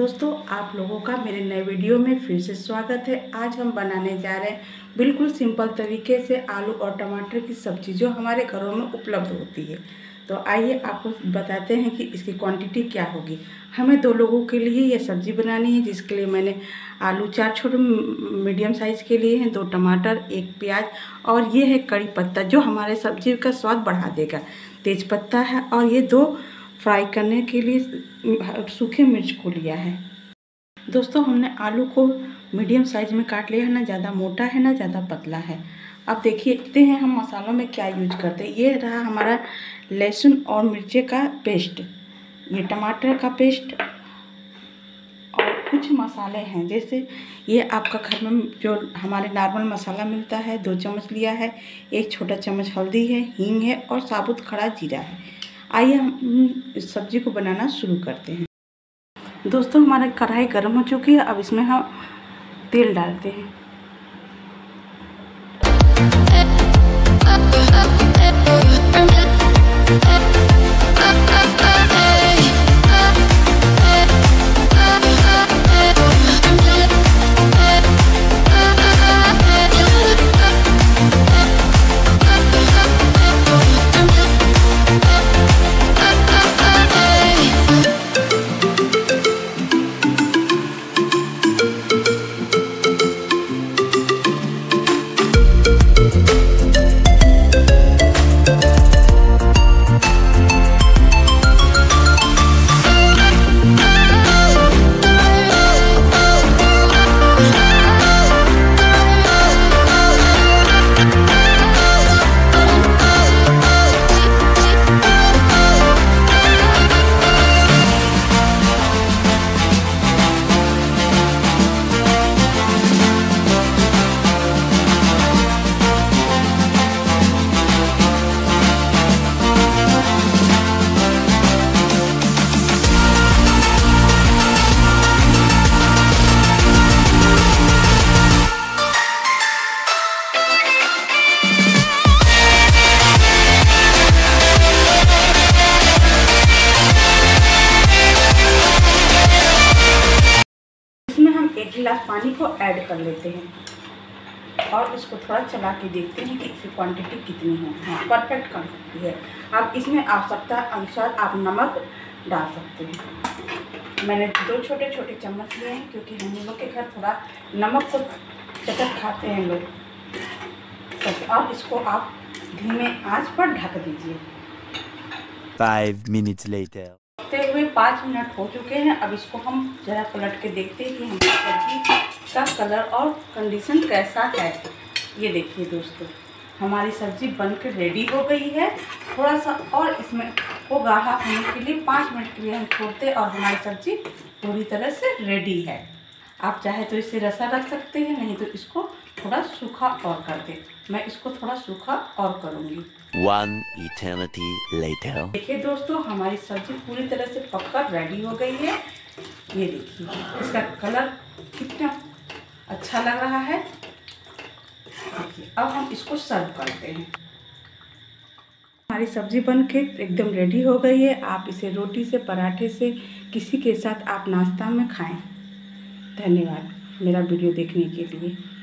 दोस्तों, आप लोगों का मेरे नए वीडियो में फिर से स्वागत है। आज हम बनाने जा रहे हैं बिल्कुल सिंपल तरीके से आलू और टमाटर की सब्ज़ी जो हमारे घरों में उपलब्ध होती है। तो आइए आपको बताते हैं कि इसकी क्वांटिटी क्या होगी। हमें 2 लोगों के लिए ये सब्ज़ी बनानी है, जिसके लिए मैंने आलू 4 छोटे मीडियम साइज़ के लिए हैं, 2 टमाटर, 1 प्याज और ये है कड़ी पत्ता जो हमारे सब्ज़ी का स्वाद बढ़ा देगा। तेज पत्ता है और ये 2 फ्राई करने के लिए सूखे मिर्च को लिया है। दोस्तों, हमने आलू को मीडियम साइज़ में काट लिया है, ना ज़्यादा मोटा है ना ज़्यादा पतला है। अब देखते हैं हम मसालों में क्या यूज करते हैं। ये रहा हमारा लहसुन और मिर्चे का पेस्ट, ये टमाटर का पेस्ट और कुछ मसाले हैं। जैसे ये आपका घर में जो हमारे नॉर्मल मसाला मिलता है, 2 चम्मच लिया है। 1 छोटा चम्मच हल्दी है, हींग है और साबुत खड़ा जीरा है। आइए हम इस सब्ज़ी को बनाना शुरू करते हैं। दोस्तों, हमारा कढ़ाई गर्म हो चुकी है, अब इसमें हम तेल डालते हैं। गिलास पानी को ऐड कर लेते हैं और इसको थोड़ा चला के देखते हैं कि इसकी क्वांटिटी कितनी है। हाँ, परफेक्ट क्वांटिटी है। अब इसमें आवश्यकता अनुसार आप नमक डाल सकते हैं। मैंने 2 छोटे चम्मच लिए हैं क्योंकि हम लोग के घर थोड़ा नमक को चटक खाते हैं लोग। तो अब इसको आप धीमे आंच पर ढक दीजिए। 5 minutes later हुए 5 मिनट हो चुके हैं। अब इसको हम जरा पलट के देखते हैं कि हमारी सब्ज़ी का कलर और कंडीशन कैसा है। ये देखिए दोस्तों, हमारी सब्ज़ी बनकर रेडी हो गई है। थोड़ा सा और इसमें को गाढ़ा होने के लिए 5 मिनट के लिए हम छोड़ते हैं और हमारी सब्ज़ी पूरी तरह से रेडी है। आप चाहे तो इसे रसा रख सकते हैं, नहीं तो इसको थोड़ा सूखा और कर दे। मैं इसको थोड़ा सूखा और करूँगी। 1 eternity later देखिए दोस्तों, हमारी सब्जी पूरी तरह से पककर रेडी हो गई है। ये देखिए इसका कलर कितना अच्छा लग रहा है। देखिए, अब हम इसको सर्व करते हैं। हमारी सब्ज़ी बनके एकदम रेडी हो गई है। आप इसे रोटी से, पराठे से, किसी के साथ आप नाश्ता में खाएं। धन्यवाद मेरा वीडियो देखने के लिए।